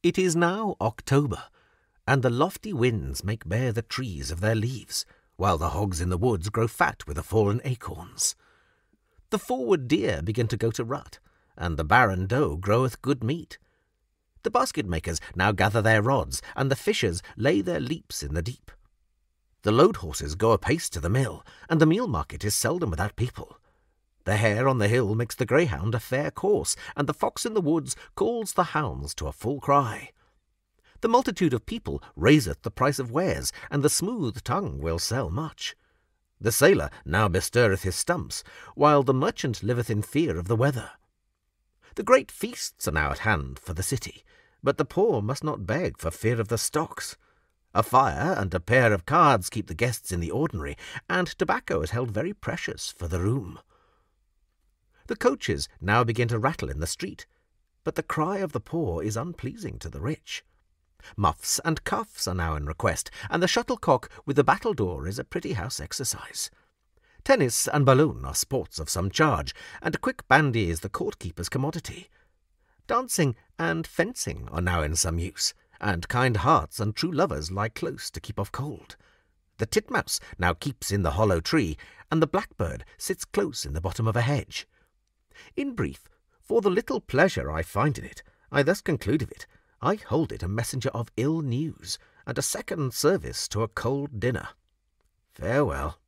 It is now October, and the lofty winds make bare the trees of their leaves, while the hogs in the woods grow fat with the fallen acorns. The forward deer begin to go to rut, and the barren doe groweth good meat. The basket-makers now gather their rods, and the fishers lay their leaps in the deep. The load-horses go apace to the mill, and the meal-market is seldom without people. The hare on the hill makes the greyhound a fair course, and the fox in the woods calls the hounds to a full cry. The multitude of people raiseth the price of wares, and the smooth tongue will sell much. The sailor now bestirreth his stumps, while the merchant liveth in fear of the weather. The great feasts are now at hand for the city, but the poor must not beg for fear of the stocks. A fire and a pair of cards keep the guests in the ordinary, and tobacco is held very precious for the room. The coaches now begin to rattle in the street, but the cry of the poor is unpleasing to the rich. Muffs and cuffs are now in request, and the shuttlecock with the battledore is a pretty house exercise. Tennis and balloon are sports of some charge, and quick bandy is the court-keeper's commodity. Dancing and fencing are now in some use, and kind hearts and true lovers lie close to keep off cold. The titmouse now keeps in the hollow tree, and the blackbird sits close in the bottom of a hedge. In brief, for the little pleasure I find in it, I thus conclude of it, I hold it a messenger of ill news, and a second service to a cold dinner. Farewell.